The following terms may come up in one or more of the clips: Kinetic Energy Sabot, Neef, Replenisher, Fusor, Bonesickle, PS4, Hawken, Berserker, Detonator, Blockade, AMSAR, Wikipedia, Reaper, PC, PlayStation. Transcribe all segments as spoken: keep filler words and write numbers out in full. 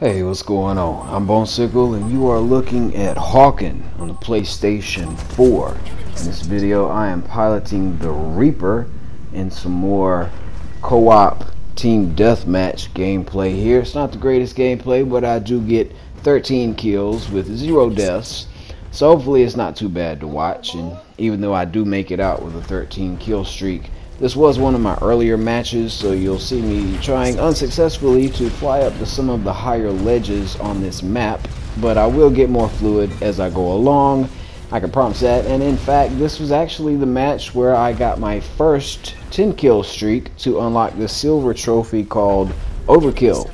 Hey, what's going on? I'm Bonesickle and you are looking at Hawken on the PlayStation four. In this video I am piloting the Reaper in some more co-op team deathmatch gameplay here. It's not the greatest gameplay, but I do get thirteen kills with zero deaths. So hopefully it's not too bad to watch, and even though I do make it out with a thirteen kill streak, this was one of my earlier matches, so you'll see me trying unsuccessfully to fly up to some of the higher ledges on this map, but I will get more fluid as I go along. I can promise that, and in fact, this was actually the match where I got my first ten kill streak to unlock the silver trophy called Overkill.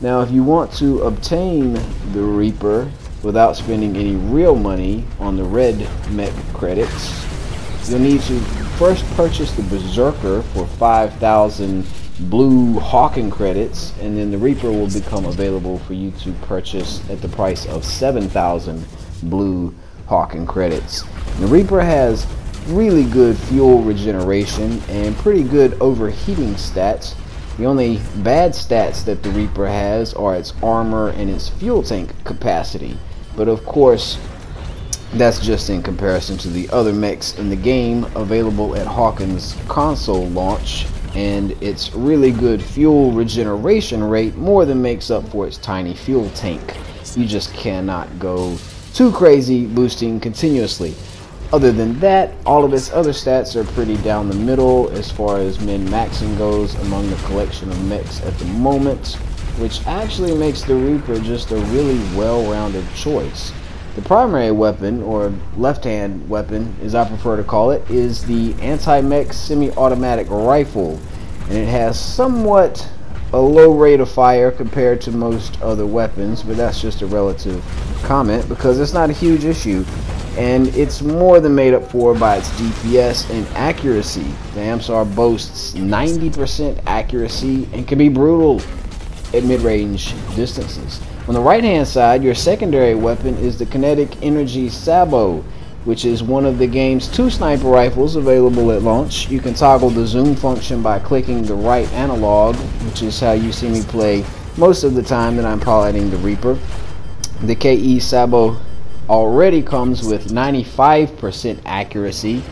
Now, if you want to obtain the Reaper without spending any real money on the red mech credits, you'll need to first purchase the Berserker for five thousand blue Hawken credits, and then the Reaper will become available for you to purchase at the price of seven thousand blue Hawken credits. The Reaper has really good fuel regeneration and pretty good overheating stats. The only bad stats that the Reaper has are its armor and its fuel tank capacity, but of course that's just in comparison to the other mechs in the game available at Hawken's console launch, and its really good fuel regeneration rate more than makes up for its tiny fuel tank. You just cannot go too crazy boosting continuously. Other than that, all of its other stats are pretty down the middle as far as min-maxing goes among the collection of mechs at the moment, which actually makes the Reaper just a really well-rounded choice. The primary weapon, or left-hand weapon as I prefer to call it, is the anti-mech semi-automatic rifle, and it has somewhat a low rate of fire compared to most other weapons, but that's just a relative comment because it's not a huge issue, and it's more than made up for by its D P S and accuracy. The AMSAR boasts ninety percent accuracy and can be brutal at mid-range distances. On the right-hand side, your secondary weapon is the Kinetic Energy Sabot, which is one of the game's two sniper rifles available at launch. You can toggle the zoom function by clicking the right analog, which is how you see me play most of the time that I'm piloting the Reaper. The K E Sabot already comes with ninety-five percent accuracy,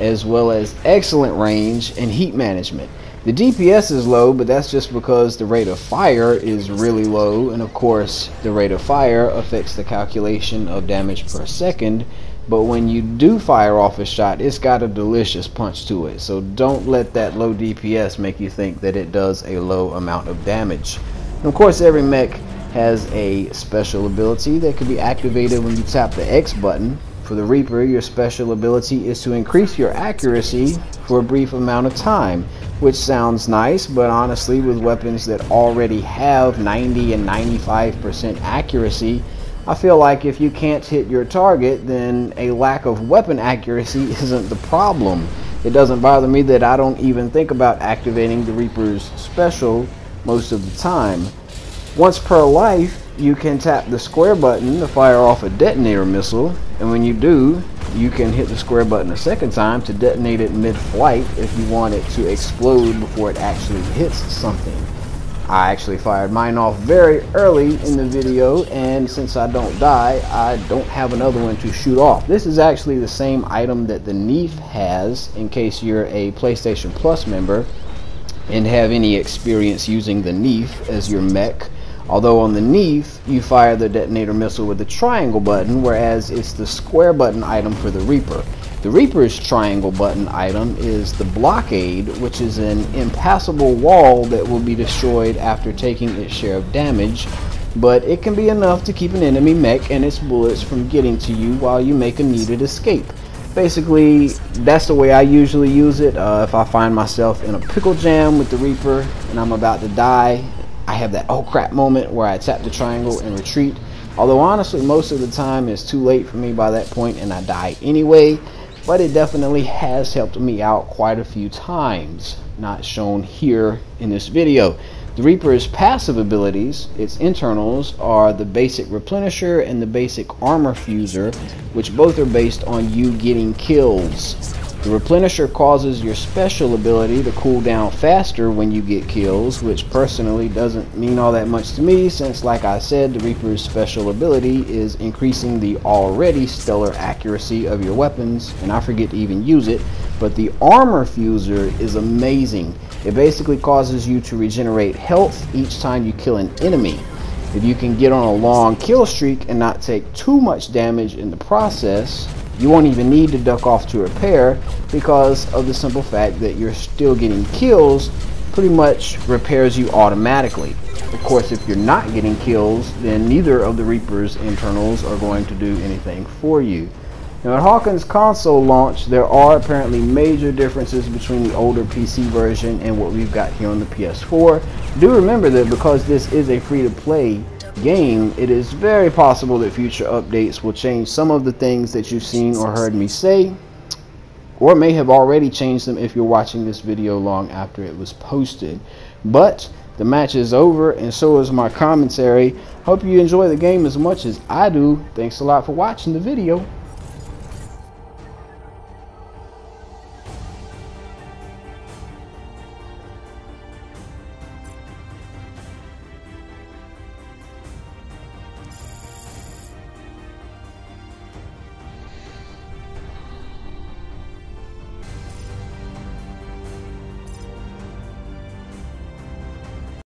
as well as excellent range and heat management. The D P S is low, but that's just because the rate of fire is really low, and of course the rate of fire affects the calculation of damage per second, but when you do fire off a shot, it's got a delicious punch to it, so don't let that low D P S make you think that it does a low amount of damage. And of course every mech has a special ability that can be activated when you tap the X button. For the Reaper, your special ability is to increase your accuracy for a brief amount of time, which sounds nice, but honestly, with weapons that already have ninety and ninety-five percent accuracy, I feel like if you can't hit your target, then a lack of weapon accuracy isn't the problem. It doesn't bother me that I don't even think about activating the Reaper's special most of the time. Once per life, you can tap the square button to fire off a detonator missile, and when you do, you can hit the square button a second time to detonate it mid-flight if you want it to explode before it actually hits something. I actually fired mine off very early in the video, and since I don't die, I don't have another one to shoot off. This is actually the same item that the Neef has, in case you're a PlayStation Plus member and have any experience using the Neef as your mech. Although on the Neef, you fire the detonator missile with the triangle button, whereas it's the square button item for the Reaper. The Reaper's triangle button item is the Blockade, which is an impassable wall that will be destroyed after taking its share of damage, but it can be enough to keep an enemy mech and its bullets from getting to you while you make a needed escape. Basically, that's the way I usually use it. Uh, if I find myself in a pickle jam with the Reaper and I'm about to die, I have that oh crap moment where I tap the triangle and retreat, although honestly most of the time it's too late for me by that point and I die anyway, but it definitely has helped me out quite a few times, not shown here in this video. The Reaper's passive abilities, its internals, are the basic Replenisher and the basic Armor Fusor, which both are based on you getting kills. The Replenisher causes your special ability to cool down faster when you get kills, which personally doesn't mean all that much to me since, like I said, the Reaper's special ability is increasing the already stellar accuracy of your weapons, and I forget to even use it. But the Armor Fusor is amazing. It basically causes you to regenerate health each time you kill an enemy. If you can get on a long kill streak and not take too much damage in the process, you won't even need to duck off to repair because of the simple fact that you're still getting kills. Pretty much repairs you automatically. Of course, if you're not getting kills, then neither of the Reaper's internals are going to do anything for you. Now, at Hawken's console launch, there are apparently major differences between the older P C version and what we've got here on the P S four. Do remember that because this is a free-to-play game, it is very possible that future updates will change some of the things that you've seen or heard me say, or may have already changed them if you're watching this video long after it was posted. But the match is over, and so is my commentary. Hope you enjoy the game as much as I do. Thanks a lot for watching the video.